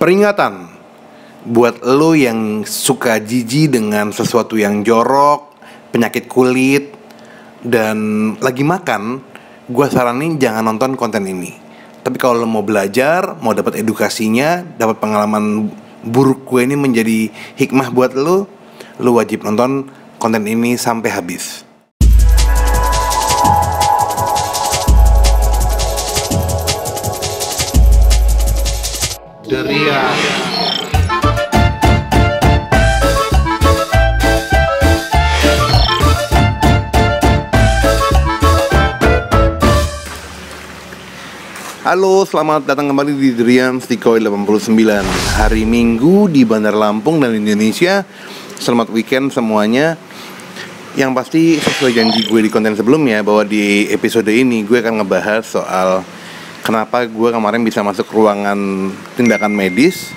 Peringatan buat lo yang suka jijik dengan sesuatu yang jorok, penyakit kulit, dan lagi makan, gue saranin jangan nonton konten ini. Tapi kalau lo mau belajar, mau dapat edukasinya, dapat pengalaman buruk gue ini menjadi hikmah buat lo, lo wajib nonton konten ini sampai habis. Deria. Halo, selamat datang kembali di Derian Stikoil 89. Hari Minggu di Bandar Lampung dan Indonesia. Selamat weekend semuanya. Yang pasti sesuai janji gue di konten sebelumnya, bahwa di episode ini gue akan ngebahas soal kenapa gue kemarin bisa masuk ruangan tindakan medis.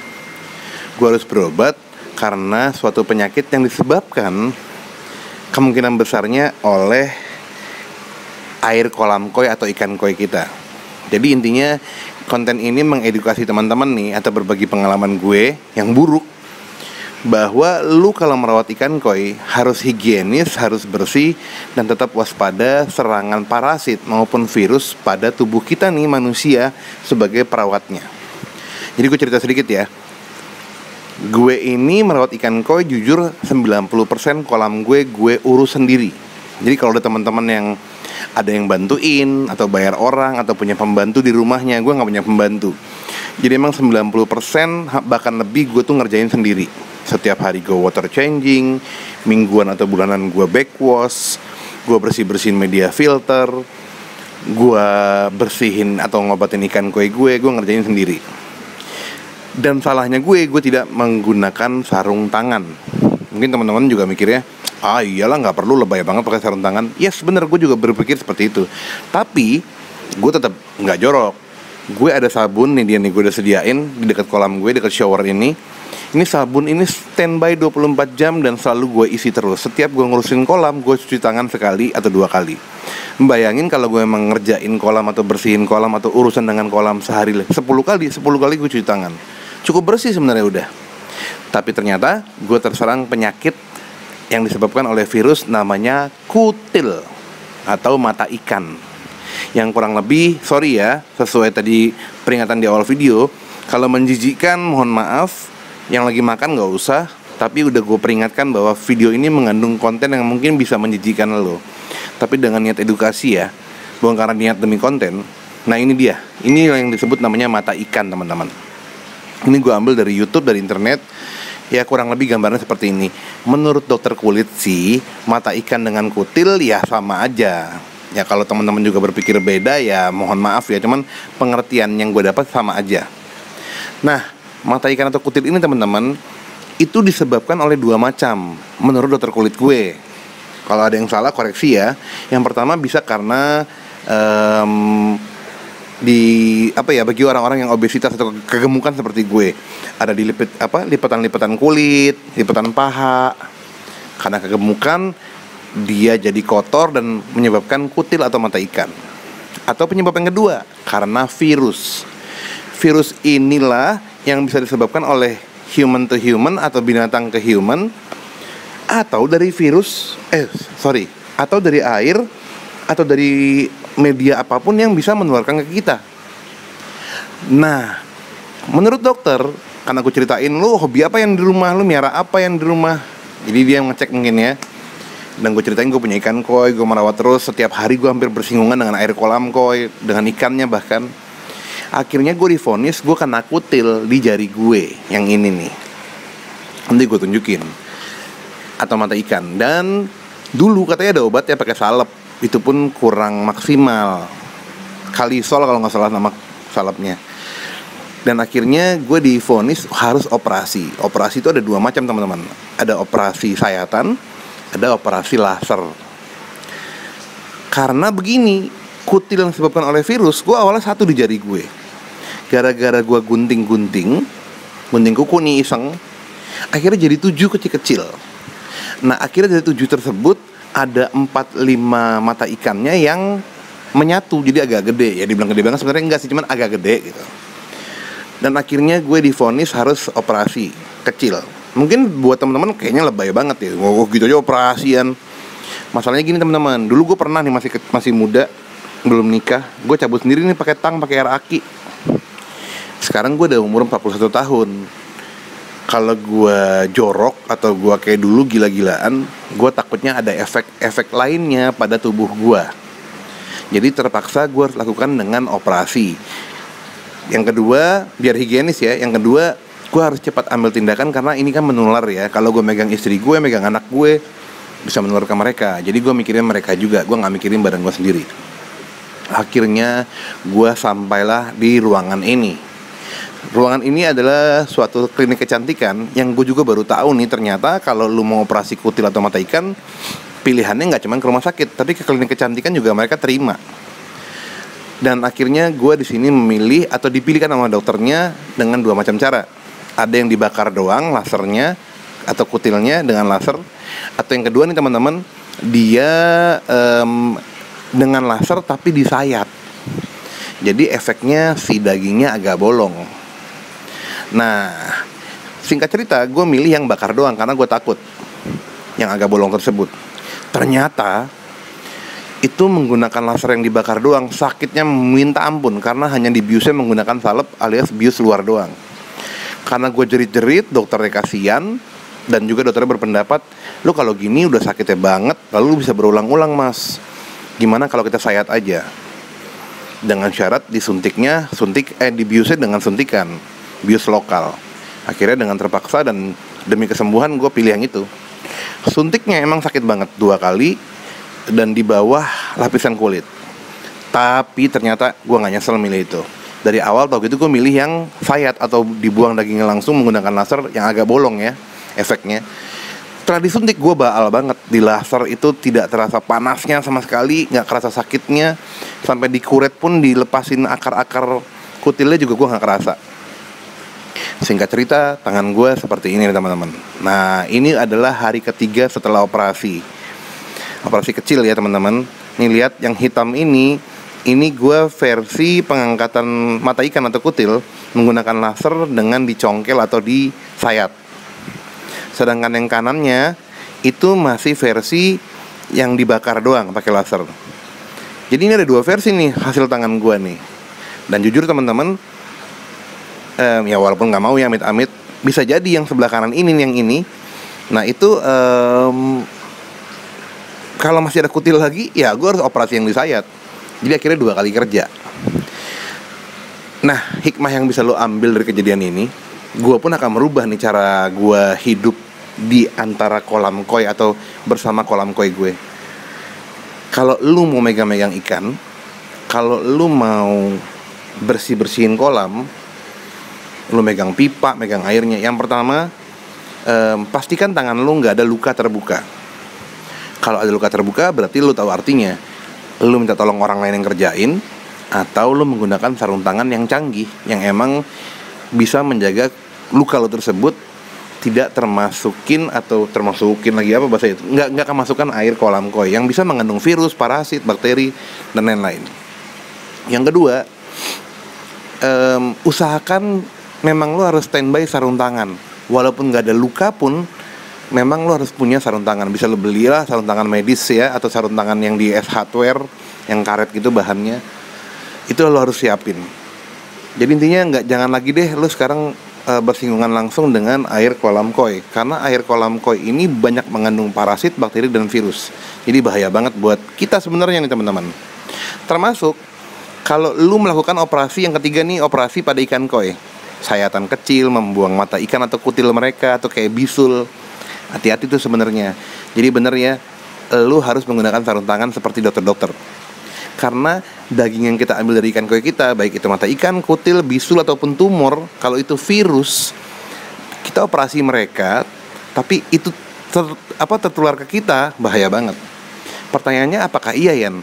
Gue harus berobat karena suatu penyakit yang disebabkan kemungkinan besarnya oleh air kolam koi atau ikan koi kita. Jadi intinya konten ini mengedukasi teman-teman nih, atau berbagi pengalaman gue yang buruk, bahwa lu kalau merawat ikan koi harus higienis, harus bersih, dan tetap waspada serangan parasit maupun virus pada tubuh kita nih manusia sebagai perawatnya. Jadi gue cerita sedikit ya. Gue ini merawat ikan koi jujur 90% kolam gue urus sendiri. Jadi kalau ada teman-teman yang ada yang bantuin atau bayar orang atau punya pembantu di rumahnya, gue gak punya pembantu. Jadi emang 90% bahkan lebih gue tuh ngerjain sendiri. Setiap hari gue water changing, mingguan atau bulanan gue backwash, gue bersih-bersihin media filter, gue bersihin atau ngobatin ikan koi gue ngerjain sendiri. Dan salahnya gue tidak menggunakan sarung tangan. Mungkin teman-teman juga mikirnya, ah iyalah gak perlu, lebay banget pakai sarung tangan. Yes, bener, gue juga berpikir seperti itu. Tapi gue tetap gak jorok. Gue ada sabun nih, dia nih gue udah sediain di dekat kolam gue, dekat shower ini. Ini sabun ini standby 24 jam dan selalu gue isi terus. Setiap gue ngurusin kolam, gue cuci tangan sekali atau dua kali. Bayangin kalau gue emang ngerjain kolam atau bersihin kolam atau urusan dengan kolam sehari 10 kali gue cuci tangan. Cukup bersih sebenarnya udah. Tapi ternyata gue terserang penyakit yang disebabkan oleh virus namanya kutil atau mata ikan, yang kurang lebih, sorry ya, sesuai tadi peringatan di awal video, kalau menjijikkan mohon maaf, yang lagi makan gak usah. Tapi udah gue peringatkan bahwa video ini mengandung konten yang mungkin bisa menjijikkan lo, tapi dengan niat edukasi ya, bukan karena niat demi konten. Nah ini dia, ini yang disebut namanya mata ikan teman-teman. Ini gue ambil dari YouTube, dari internet. Ya kurang lebih gambarnya seperti ini. Menurut dokter kulit sih, mata ikan dengan kutil ya sama aja. Ya kalau teman-teman juga berpikir beda ya mohon maaf ya, cuman pengertian yang gue dapat sama aja. Nah, mata ikan atau kutil ini teman-teman, itu disebabkan oleh dua macam menurut dokter kulit gue. Kalau ada yang salah koreksi ya. Yang pertama bisa karena bagi orang-orang yang obesitas atau kegemukan seperti gue, ada lipatan-lipatan kulit, lipatan paha. Karena kegemukan dia jadi kotor dan menyebabkan kutil atau mata ikan. Atau penyebab yang kedua karena virus. Virus inilah yang bisa disebabkan oleh human to human atau binatang ke human, atau dari virus atau dari air, atau dari media apapun yang bisa menularkan ke kita. Nah, menurut dokter, karena aku ceritain lu hobi apa yang di rumah, lu miara apa yang di rumah, jadi dia ngecek mungkin ya. Dan gue ceritain gue punya ikan koi, gue merawat terus, setiap hari gue hampir bersinggungan dengan air kolam koi, dengan ikannya bahkan. Akhirnya gue divonis gue kena kutil di jari gue yang ini nih. Nanti gue tunjukin. Atau mata ikan. Dan dulu katanya ada obatnya pakai salep, itu pun kurang maksimal. Kalisol kalau nggak salah nama salepnya. Dan akhirnya gue divonis harus operasi. Operasi itu ada dua macam teman-teman. Ada operasi sayatan, ada operasi laser. Karena begini, kutil yang disebabkan oleh virus, gue awalnya satu di jari gue. Gara-gara gue gunting kuku nih iseng, akhirnya jadi 7 kecil-kecil. Nah akhirnya dari 7 tersebut ada 4-5 mata ikannya yang menyatu, jadi agak gede. Ya dibilang gede banget sebenarnya enggak sih, cuman agak gede gitu. Dan akhirnya gue divonis harus operasi kecil. Mungkin buat teman-teman kayaknya lebay banget ya, oh gitu aja operasian. Masalahnya gini teman-teman, dulu gue pernah nih masih muda, belum nikah, gue cabut sendiri nih pakai tang, pakai air aki. Sekarang gue udah umur 41 tahun. Kalau gue jorok atau gue kayak dulu gila-gilaan, gue takutnya ada efek-efek lainnya pada tubuh gue. Jadi terpaksa gue harus lakukan dengan operasi. Yang kedua, biar higienis ya. Yang kedua, gue harus cepat ambil tindakan karena ini kan menular ya. Kalau gue megang istri gue, megang anak gue, bisa menular ke mereka. Jadi gue mikirin mereka juga, gue gak mikirin badan gue sendiri. Akhirnya gue sampailah di ruangan ini. Ruangan ini adalah suatu klinik kecantikan yang gue juga baru tahu nih, ternyata kalau lu mau operasi kutil atau mata ikan, pilihannya gak cuma ke rumah sakit, tapi ke klinik kecantikan juga mereka terima. Dan akhirnya gue di sini memilih atau dipilihkan sama dokternya dengan dua macam cara. Ada yang dibakar doang lasernya atau kutilnya dengan laser, atau yang kedua nih teman-teman, dia dengan laser tapi disayat. Jadi efeknya si dagingnya agak bolong. Nah, singkat cerita gue milih yang bakar doang karena gue takut yang agak bolong tersebut. Ternyata itu menggunakan laser yang dibakar doang, sakitnya minta ampun karena hanya dibiusnya menggunakan salep alias bius luar doang. Karena gue jerit-jerit, dokternya kasihan, dan juga dokternya berpendapat, lu kalau gini udah sakitnya banget, lalu lu bisa berulang-ulang mas, gimana kalau kita sayat aja? Dengan syarat disuntiknya, dibiusnya dengan suntikan, bius lokal. Akhirnya dengan terpaksa dan demi kesembuhan gue pilih yang itu. Suntiknya emang sakit banget, 2 kali, dan di bawah lapisan kulit. Tapi ternyata gue gak nyesel milih itu. Dari awal tau gitu gue milih yang sayat atau dibuang dagingnya langsung menggunakan laser yang agak bolong ya efeknya. Setelah disuntik gue baal banget. Di laser itu tidak terasa panasnya sama sekali, gak kerasa sakitnya. Sampai dikuret pun dilepasin akar-akar kutilnya juga gue gak kerasa. Singkat cerita, tangan gue seperti ini teman-teman. Nah, ini adalah hari ketiga setelah operasi. Operasi kecil ya teman-teman. Nih lihat yang hitam ini. Ini gue versi pengangkatan mata ikan atau kutil menggunakan laser dengan dicongkel atau disayat. Sedangkan yang kanannya itu masih versi yang dibakar doang pakai laser. Jadi ini ada 2 versi nih hasil tangan gue nih. Dan jujur teman-teman, ya walaupun gak mau ya amit-amit, bisa jadi yang sebelah kanan ini, yang ini. Nah itu kalau masih ada kutil lagi, ya gue harus operasi yang disayat. Jadi akhirnya 2 kali kerja. Nah, hikmah yang bisa lo ambil dari kejadian ini, gue pun akan merubah nih cara gue hidup di antara kolam koi atau bersama kolam koi gue. Kalau lo mau megang-megang ikan, kalau lo mau bersih-bersihin kolam, lo megang pipa, megang airnya. Yang pertama, pastikan tangan lo gak ada luka terbuka. Kalau ada luka terbuka berarti lu tahu artinya. Lu minta tolong orang lain yang kerjain, atau lu menggunakan sarung tangan yang canggih yang emang bisa menjaga luka lu tersebut tidak termasukin atau termasukin lagi apa bahasa itu. Enggak kemasukan air kolam koi yang bisa mengandung virus, parasit, bakteri dan lain-lain. Yang kedua, usahakan memang lu harus standby sarung tangan. Walaupun enggak ada luka pun memang lo harus punya sarung tangan. Bisa lo belilah sarung tangan medis ya, atau sarung tangan yang di S Hardware, yang karet gitu bahannya. Itu lo harus siapin. Jadi intinya jangan lagi deh lo sekarang bersinggungan langsung dengan air kolam koi, karena air kolam koi ini banyak mengandung parasit, bakteri, dan virus. Jadi bahaya banget buat kita sebenarnya nih teman-teman. Termasuk kalau lo melakukan operasi yang ketiga nih, operasi pada ikan koi, sayatan kecil, membuang mata ikan atau kutil mereka, atau kayak bisul. Hati-hati tuh sebenarnya. Jadi bener ya, lu harus menggunakan sarung tangan seperti dokter-dokter. Karena daging yang kita ambil dari ikan koi kita, baik itu mata ikan, kutil, bisul, ataupun tumor, kalau itu virus, kita operasi mereka, tapi itu tertular ke kita, bahaya banget. Pertanyaannya apakah iya Yan,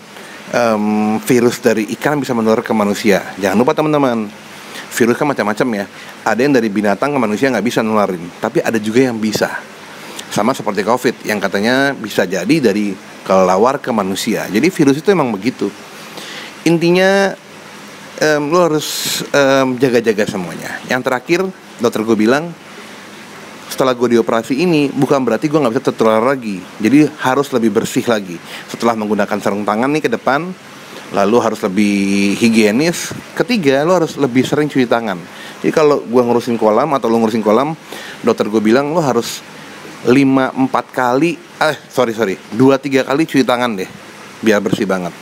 virus dari ikan bisa menular ke manusia? Jangan lupa teman-teman, virus kan macam-macam ya. Ada yang dari binatang ke manusia nggak bisa nularin, tapi ada juga yang bisa. Sama seperti COVID yang katanya bisa jadi dari kelelawar ke manusia. Jadi virus itu emang begitu. Intinya lo harus jaga-jaga semuanya. Yang terakhir, dokter gue bilang, setelah gue dioperasi ini, bukan berarti gue nggak bisa tertular lagi. Jadi harus lebih bersih lagi. Setelah menggunakan sarung tangan nih ke depan, lalu harus lebih higienis. Ketiga, lo harus lebih sering cuci tangan. Jadi kalau gue ngurusin kolam atau lo ngurusin kolam, dokter gue bilang lo harus 2-3 kali cuci tangan deh, biar bersih banget.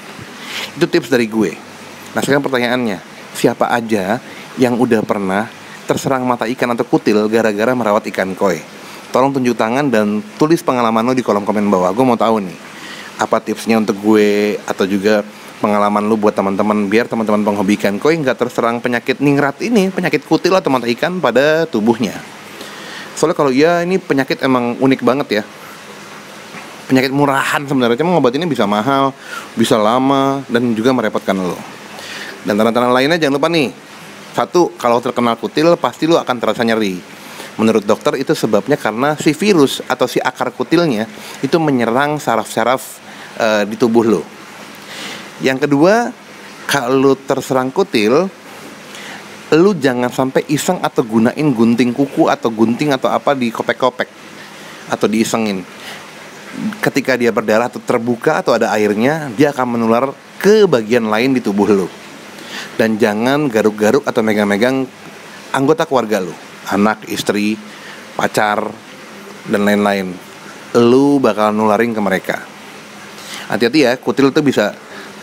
Itu tips dari gue. Nah sekarang pertanyaannya, siapa aja yang udah pernah terserang mata ikan atau kutil gara-gara merawat ikan koi? Tolong tunjuk tangan dan tulis pengalaman lo di kolom komen bawah. Gue mau tahu nih, apa tipsnya untuk gue atau juga pengalaman lo buat teman-teman, biar teman-teman penghobi ikan koi nggak terserang penyakit ningrat ini, penyakit kutil atau mata ikan pada tubuhnya. Soalnya kalau iya, ini penyakit emang unik banget ya. Penyakit murahan sebenarnya, cuma ngobatinnya bisa mahal, bisa lama, dan juga merepotkan lo. Dan tanda-tanda lainnya jangan lupa nih. 1. Kalau terkena kutil pasti lo akan terasa nyeri. Menurut dokter itu sebabnya karena si virus atau si akar kutilnya itu menyerang saraf-saraf di tubuh lo. Yang kedua, kalau terserang kutil, lo jangan sampai iseng atau gunain gunting kuku atau gunting atau apa di kopek-kopek atau diisengin. Ketika dia berdarah atau terbuka atau ada airnya, dia akan menular ke bagian lain di tubuh lo. Dan jangan garuk-garuk atau megang-megang anggota keluarga lo, anak, istri, pacar, dan lain-lain. Lo bakal nularin ke mereka. Hati-hati ya, kutil itu bisa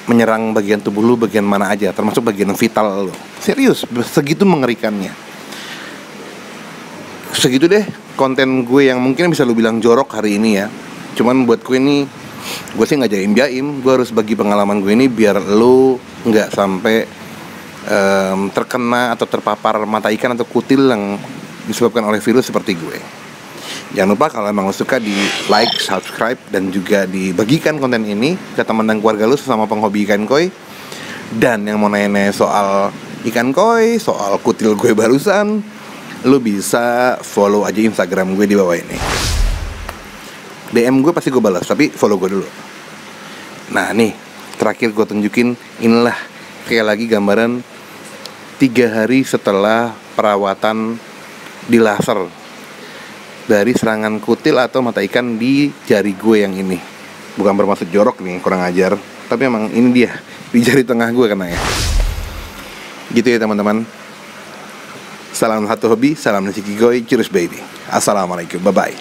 menyerang bagian tubuh lo, bagian mana aja, termasuk bagian vital lo. Serius, segitu mengerikannya. Segitu deh konten gue yang mungkin bisa lo bilang jorok hari ini ya. Cuman buat gue ini, gue sih gak jaim-jaim. Gue harus bagi pengalaman gue ini biar lo gak sampai terkena atau terpapar mata ikan atau kutil yang disebabkan oleh virus seperti gue. Jangan lupa kalau emang lo suka, di like, subscribe, dan juga dibagikan konten ini ke teman dan keluarga lo sesama penghobi ikan koi. Dan yang mau nanya-nanya soal ikan koi, soal kutil gue barusan, lo bisa follow aja Instagram gue di bawah ini. DM gue pasti gue balas, tapi follow gue dulu. Nah nih, terakhir gue tunjukin, inilah kayak lagi gambaran 3 hari setelah perawatan di laser dari serangan kutil atau mata ikan di jari gue yang ini. Bukan bermaksud jorok nih, kurang ajar, tapi emang ini dia, di jari tengah gue kena ya. Gitu ya teman-teman. Salam satu hobi, salam nasi kigoi, cheers baby. Assalamualaikum, bye-bye.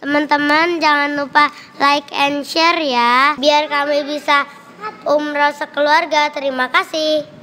Teman-teman jangan lupa like and share ya, biar kami bisa umroh sekeluarga. Terima kasih.